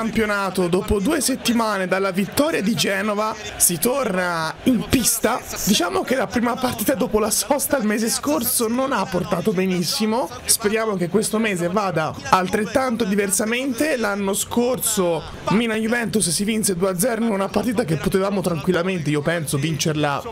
campionato, dopo 2 settimane dalla vittoria di Genova, si torna in pista. Diciamo che la prima partita dopo la sosta il mese scorso non ha portato benissimo. Speriamo che questo mese vada altrettanto diversamente. L'anno scorso Milan-Juventus si vinse 2-0 in una partita che potevamo tranquillamente, io penso, vincerla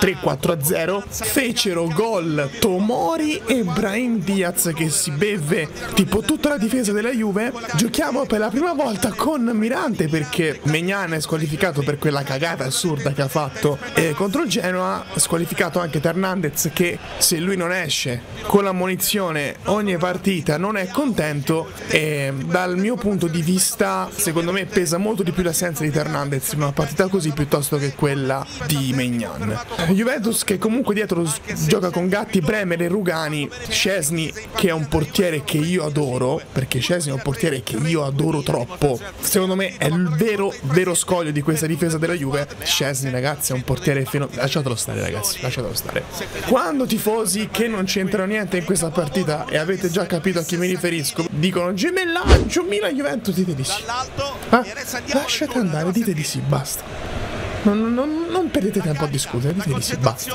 3-4-0. Fecero gol Tomori e Brahim Diaz, che si beve tipo tutta la difesa della Juve. Giochiamo per la prima volta con Mirante, perché Maignan è squalificato per quella cagata assurda che ha fatto contro il Genoa. Squalificato anche Hernandez, che se lui non esce con l'ammonizione ogni partita non è contento. E dal mio punto di vista, secondo me pesa molto di più l'assenza di Hernandez in una partita così piuttosto che quella di Maignan. Juventus che comunque dietro gioca con Gatti, Bremer e Rugani. Szczesny, che è un portiere che io adoro, perché Szczesny è un portiere che io adoro troppo, secondo me è il vero scoglio di questa difesa della Juve. Szczesny, ragazzi, è un portiere fenomenale. Lasciatelo stare, ragazzi, lasciatelo stare. Quando tifosi che non c'entrano niente in questa partita, e avete già capito a chi mi riferisco, dicono gemellaggio Milan-Juventus, dite di sì. Lasciate andare, dite di sì, basta. Non perdete tempo a discutere, dite di sì, basta.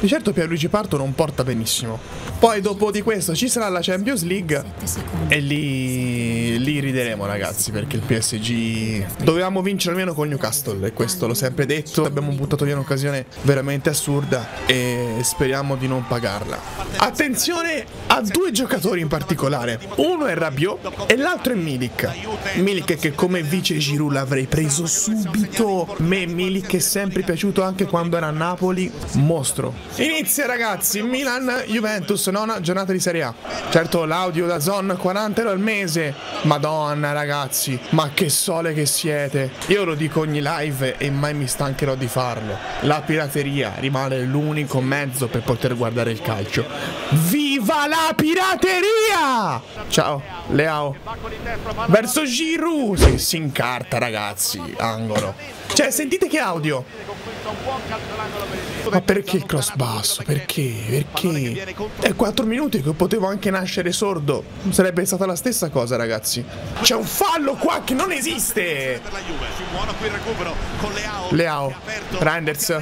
Di certo Pierluigi Parto non porta benissimo. Poi dopo di questo ci sarà la Champions League e lì rideremo, ragazzi, perché il PSG dovevamo vincere almeno con Newcastle, e questo l'ho sempre detto. Abbiamo buttato via un'occasione veramente assurda e speriamo di non pagarla. Attenzione a 2 giocatori in particolare. Uno è Rabiot e l'altro è Milik. Milik che come vice Giroud l'avrei preso subito. Milik che è sempre piaciuto anche quando era a Napoli, mostro. Inizia, ragazzi, Milan-Juventus, 9ª giornata di Serie A. Certo l'audio da Zon, 40 euro al mese. Madonna, ragazzi, ma che sole che siete. Io lo dico ogni live e mai mi stancherò di farlo: la pirateria rimane l'unico mezzo per poter guardare il calcio. Viva la pirateria! Ciao, Leao verso Giroud, che si incarta, ragazzi, angolo. Cioè, sentite che audio. Ma perché il cross basso? Perché? È 4 minuti che potevo anche nascere sordo. Sarebbe stata la stessa cosa, ragazzi. C'è un fallo qua che non esiste. Leao, Reinders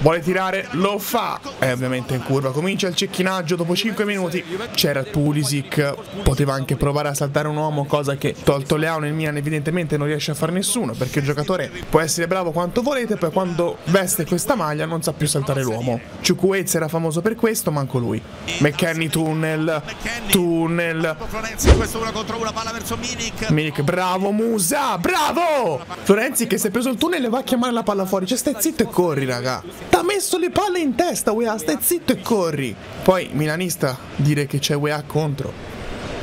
vuole tirare, lo fa. È ovviamente in curva. Comincia il cecchinaggio dopo 5 minuti. C'era Pulisic, poteva anche provare a saltare un uomo, cosa che, tolto Leao, nel Milan evidentemente non riesce a fare nessuno, perché il giocatore può essere bravo quanto volete, poi quando veste questa maglia non sa più saltare l'uomo. Chukwueze era famoso per questo, manco lui. McKennie, tunnel. Milik, bravo Musah, bravo! Florenzi che si è preso il tunnel e va a chiamare la palla fuori. Cioè, stai zitto e corri, raga. T'ha messo le palle in testa, Weah, stai zitto e corri. Poi milanista dire che c'è Weah contro.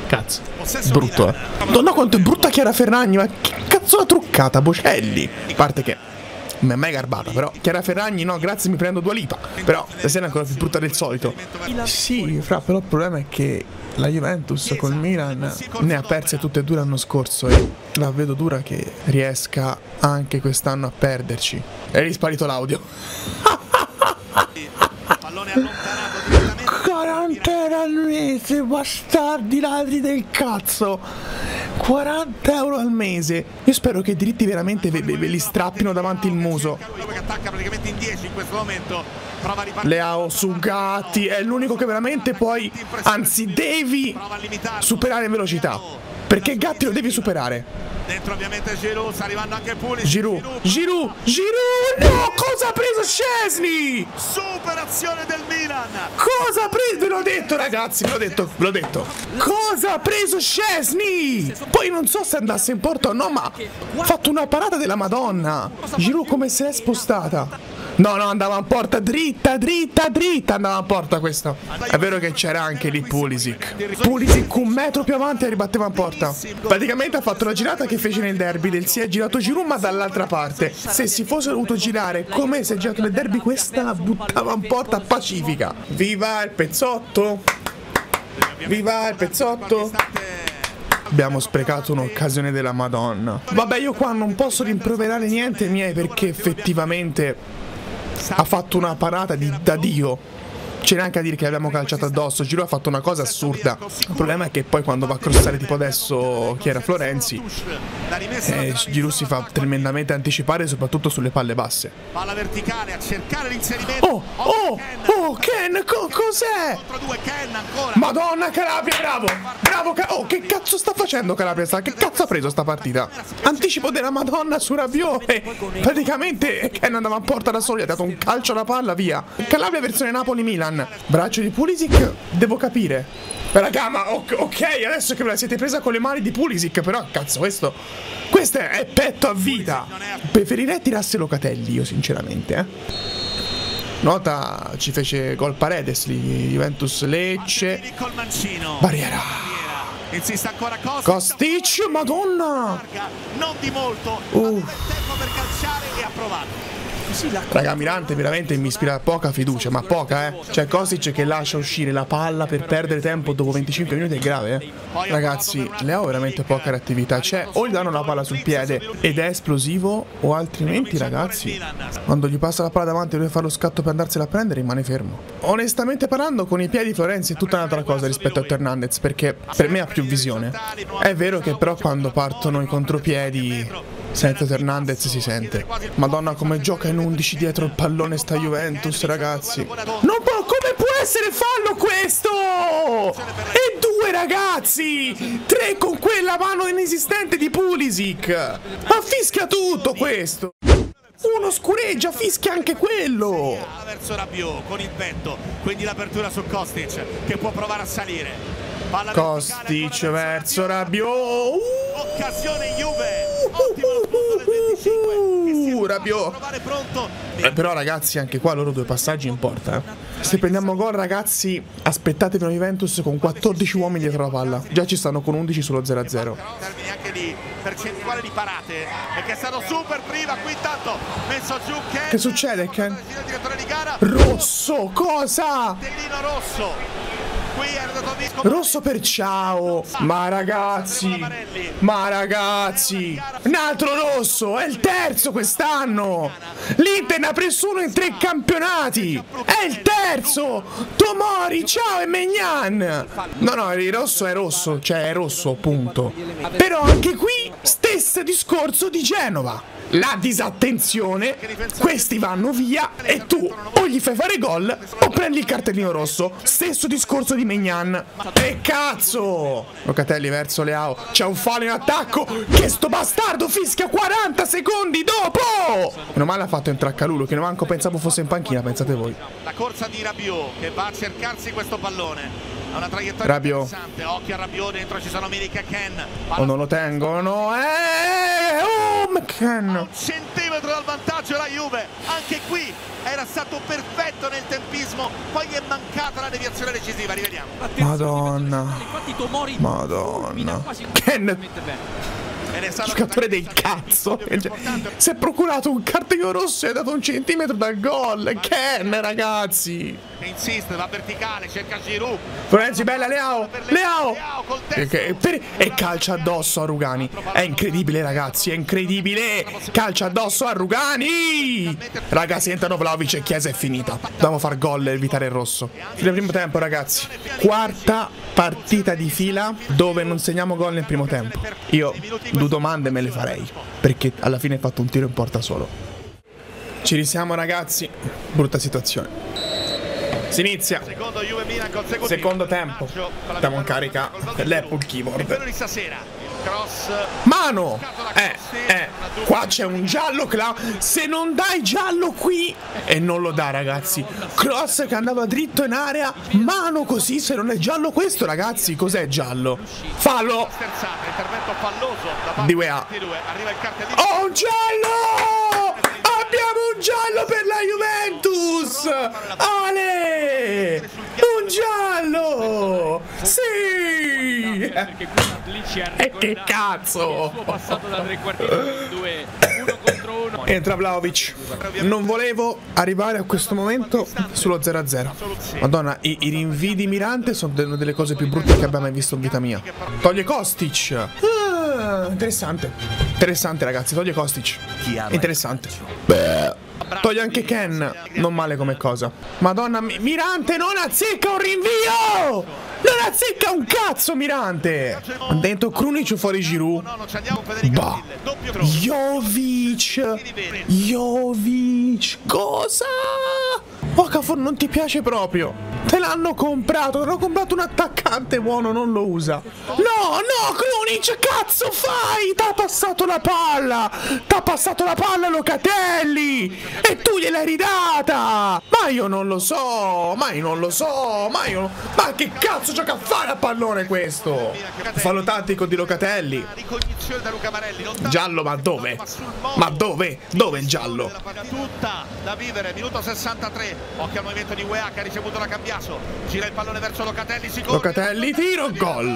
Cazzo, brutto, eh. Madonna quanto è brutta Chiara Ferragni, ma che cazzo l'ha truccata Bocelli? A parte che non è mai garbata, però Chiara Ferragni, no grazie, mi prendo Dua Lipa. Però stasera è ancora più brutta del solito. Sì, fra, però il problema è che la Juventus col Milan ne ha perse tutte e 2 l'anno scorso, e la vedo dura che riesca anche quest'anno a perderci. È risparito l'audio. 40 euro al mese, bastardi ladri del cazzo. 40 euro al mese. Io spero che i diritti veramente ve li strappino davanti il muso. Leao su Gatti, è l'unico che veramente puoi, anzi devi superare in velocità, perché Gatti lo devi superare. Dentro ovviamente Giroud, sta arrivando anche Pulisic. Giroud, no, cosa ha preso Szczesny? Superazione del Milan. Cosa ha preso? Ve l'ho detto, ragazzi, ve l'ho detto. Cosa ha preso Szczesny? Poi non so se andasse in porta o no, ma ha fatto una parata della Madonna. Giroud come se l'è spostata. No, andava in porta, dritta, andava in porta questa. È vero che c'era anche lì Pulisic. Pulisic un metro più avanti e ribatteva in porta. Praticamente ha fatto la girata che fece nel derby del si è girato Giroud, ma dall'altra parte. Se si fosse dovuto girare come si è girato nel derby, questa la buttava in porta pacifica. Viva il pezzotto! Viva il pezzotto! Abbiamo sprecato un'occasione della Madonna. Vabbè, io qua non posso rimproverare niente ai miei, perché effettivamente ha fatto una parata da Dio. c'era anche a dire che l'abbiamo calciato addosso. Giroud ha fatto una cosa assurda. Il problema è che poi quando va a crossare tipo adesso Chiara Florenzi, Giroud si fa tremendamente anticipare, soprattutto sulle palle basse. Palla verticale a cercare l'inserimento. Oh, Kean, cos'è? Madonna, Calabria, bravo. Oh, che cazzo sta facendo Calabria? Che cazzo ha preso sta partita? Anticipo della Madonna su Rabiot. Praticamente Kean andava a porta da solo, gli ha dato un calcio alla palla, via. Calabria versione Napoli-Milan. Braccio di Pulisic, devo capire. Raga, ma ok, adesso che ve la siete presa con le mani di Pulisic, però cazzo, questo è petto a vita. Preferirei tirasse Locatelli, io sinceramente, Nota, ci fece gol Paredes lì, Juventus-Lecce. Barriera. Insiste ancora Kostic, madonna! Non di molto, ma tempo per calciare e ha provato. Raga, Mirante veramente mi ispira poca fiducia, ma poca, Cioè, Kostic che lascia uscire la palla per perdere tempo dopo 25 minuti è grave, Ragazzi, Leao veramente poca reattività. Cioè, o gli danno la palla sul piede ed è esplosivo, o altrimenti, ragazzi, quando gli passa la palla davanti e lui fa lo scatto per andarsela a prendere, rimane fermo. Onestamente parlando, con i piedi Florenzi è tutta un'altra cosa rispetto a Hernandez, perché per me ha più visione. È vero che però quando partono i contropiedi senza Hernandez si sente. Madonna, come gioca in 11 dietro il pallone sta Juventus, ragazzi. Non può, come può essere fallo questo? E due, ragazzi, tre con quella mano inesistente di Pulisic. Ma fischia tutto questo. Uno scureggia, fischia anche quello. Verso Rabiot con il petto, quindi l'apertura su Kostic che può provare a salire. Kostic verso Rabiot. Occasione Juve. Rabiot. Però ragazzi, anche qua loro due passaggi in porta, Se prendiamo gol, ragazzi, aspettatevi una Juventus con 14 uomini dietro la palla. Già ci stanno con 11 sullo 0-0. Percentuale di parate, perché è stato super priva qui, intanto messo giù Kean. Che succede, Kean? Rosso, cosa? Rosso per ciao. Ma ragazzi, un altro rosso. È il terzo quest'anno. L'Inter ne ha preso uno in 3 campionati. È il terzo. Tomori, ciao, e Maignan. No, il rosso è rosso. Cioè è rosso, punto. Però anche qui stesso discorso di Genova. La disattenzione, questi vanno via e tu o gli fai fare gol o prendi il cartellino rosso. Stesso discorso di Maignan. E cazzo! Locatelli verso Leao, c'è un fallo in attacco che sto bastardo fischia 40 secondi dopo! Meno male ha fatto entrare Calulu, che non manco pensavo fosse in panchina, pensate voi. La corsa di Rabiot che va a cercarsi questo pallone. È una traiettoria interessante, occhio a Rabiot, dentro ci sono Milik e Kean. O non lo tengono, McKennie. Un centimetro dal vantaggio la Juve, anche qui era stato perfetto nel tempismo, poi gli è mancata la deviazione decisiva, rivediamo. Madonna. Kean, giocatore del cazzo, si è procurato un cartellino rosso e ha dato un centimetro dal gol. Kean, ragazzi, insiste, va verticale, cerca Giroud. Florenzi, bella, Leao. E calcia addosso a Rugani. È incredibile, ragazzi, è incredibile. Calcia addosso a Rugani. Raga, si entrano Vlahović e Chiesa, è finita. Dobbiamo far gol e evitare il rosso. Nel primo tempo, ragazzi, quarta partita di fila dove non segniamo gol nel primo tempo. Io 2 domande me le farei, perché alla fine hai fatto un tiro in porta solo. Ci risiamo, ragazzi. Brutta situazione. Si inizia secondo tempo. Diamo in carica l'Apple Keyboard. Mano! Qua c'è un giallo. Se non dai giallo qui, e non lo dà, ragazzi. Cross che andava dritto in area. Mano così, se non è giallo questo, ragazzi, cos'è giallo? Fallo! Di UEA. Oh, un giallo! Abbiamo un giallo per la Juventus! Ale! Un giallo! Sì! E che cazzo! Entra Vlahović. Non volevo arrivare a questo momento sullo 0-0. Madonna, i rinvii di Mirante sono delle cose più brutte che abbia mai visto in vita mia. Toglie Kostic. Interessante, ragazzi, toglie Kostic. Interessante. Beh. Toglie anche Kean. Non male come cosa. Madonna, Mirante non azzecca un rinvio. Non azzecca un cazzo Mirante. Dentro Krunic, fuori Giroud. Bah. Jovic. Cosa? Okafor non ti piace proprio. Te l'hanno comprato. Hanno comprato un attaccante buono. Non lo usa. No, Krunic, cazzo fai? T'ha passato la palla. T'ha passato la palla Locatelli e tu gliel'hai ridata. Ma io non lo so. Ma che cazzo gioca a fare a pallone questo? Fallo tattico di Locatelli. Giallo, ma dove? Ma dove? Dove il giallo? Tutta da vivere, minuto 63. Occhio al movimento di UEA che ha ricevuto la cambiasso. Gira il pallone verso Locatelli. Locatelli, tiro, gol.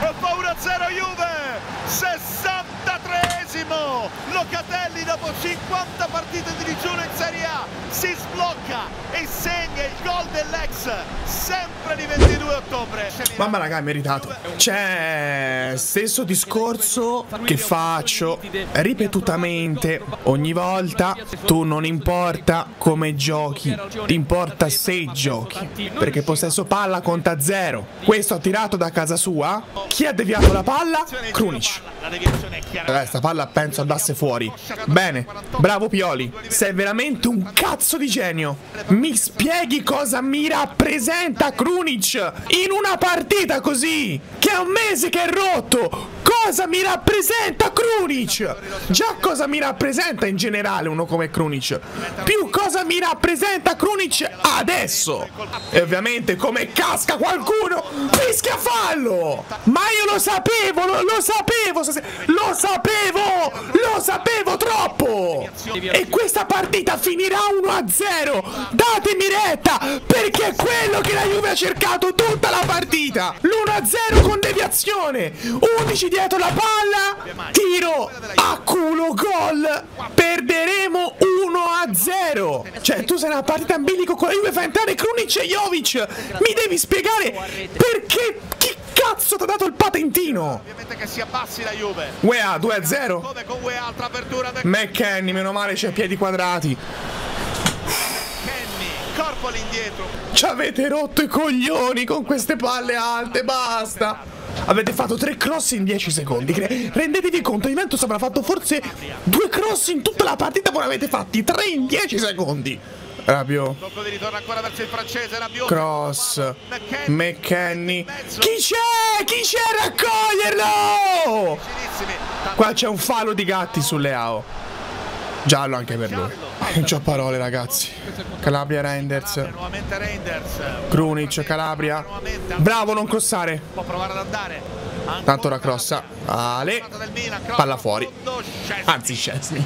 E fa 1-0 Juve. 63esimo. Locatelli dopo 50 partite di digiuno in Serie A si sblocca e segna il gol dell'ex, sempre di 22 ottobre. Mamma raga, è meritato. Cioè, stesso discorso che faccio ripetutamente ogni volta: tu non importa come giochi, ti importa se giochi, perché possesso palla conta zero. Questo ha tirato da casa sua. Chi ha deviato la palla? Krunic. Questa palla penso andasse fuori. Bene, bravo Pioli, sei veramente un cazzo di genio. Mi spieghi cosa mi rappresenta Krunic in una partita così, che è un mese che è rotto? Cosa mi rappresenta Krunic? Già cosa mi rappresenta in generale uno come Krunic, più cosa mi rappresenta Krunic adesso. E ovviamente come casca qualcuno, fischia fallo. Ma io lo sapevo troppo. E questa partita finirà 1-0. Datemi retta, perché è quello che la Juve ha cercato tutta la partita. L'1-0 con deviazione, 11 dietro la palla, tiro a culo, gol. Perderemo 1-0. Cioè, tu sei una partita in bilico con la Juve, fa entrare Krunic e Jovic. Mi devi spiegare perché. Chi cazzo ti ha dato il patentino? Ovviamente che si abbassi la Juve. UEA 2-0. McKennie, meno male c'è piedi quadrati. Corpo all'indietro. Ci avete rotto i coglioni con queste palle alte, basta. Avete fatto 3 cross in 10 secondi. Rendetevi conto, Juventus avrà fatto forse 2 cross in tutta la partita, voi ne avete fatti 3 in 10 secondi. Rabiot, cross, McKennie. Chi c'è? Chi c'è a raccoglierlo? Qua c'è un fallo di Gatti su Leao. Giallo anche per lui. Non c'ho parole ragazzi. Calabria, Reinders. Krunic, Calabria. Bravo, non crossare. Può provare ad andare. Tanto la crossa. Ale. Palla fuori. Anzi Szczesny.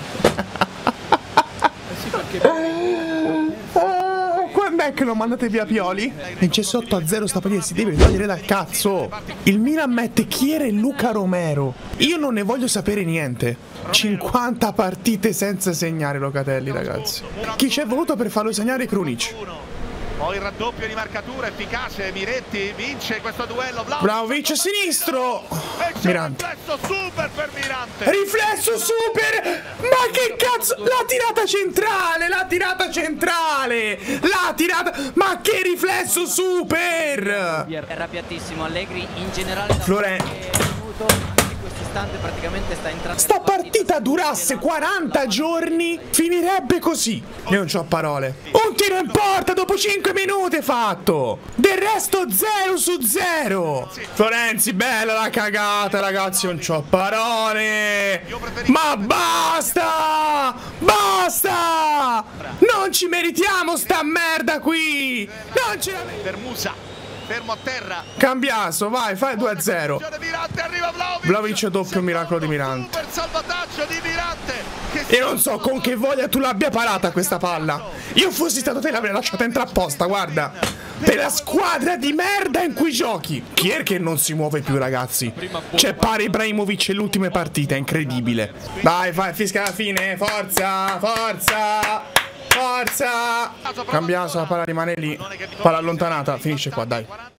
Che lo mandate via Pioli? E c'è sotto a 0 sta partita, si deve togliere dal cazzo. Il Milan mette Chiesa e Luca Romero. Io non ne voglio sapere niente. 50 partite senza segnare Locatelli ragazzi. Chi ci è voluto per farlo segnare? Krunic. Poi il raddoppio di marcatura efficace, Miretti vince questo duello. Vlahović sinistro. Mirante. Riflesso super per Mirante. Riflesso super. Ma che cazzo? La tirata centrale. Ma che riflesso super. È arrabbiatissimo Allegri in generale. Florenzi. Praticamente sta entrando. Sta partita durasse 40 giorni, finirebbe così. Io non c'ho parole. Un tiro in porta dopo 5 minuti fatto. Del resto 0-0. Florenzi, bella la cagata ragazzi, non c'ho parole. Ma basta! Basta! Non ci meritiamo sta merda qui. Non ce la meritiamo. Per Musah. Fermo a terra. Cambiasso, vai, fai 2-0. Vlahović, doppio miracolo di Mirante. E non so con che voglia tu l'abbia parata questa palla. Io fossi stato te l'avrei lasciata entrare apposta, guarda. Per la squadra di merda in cui giochi. Chi è che non si muove più ragazzi? C'è pari Brahimovic e l'ultima partita, è incredibile. Dai, vai, fischia alla fine, forza, forza. Forza! Cambiasso, la palla rimane lì. Palla allontanata, finisce qua, dai.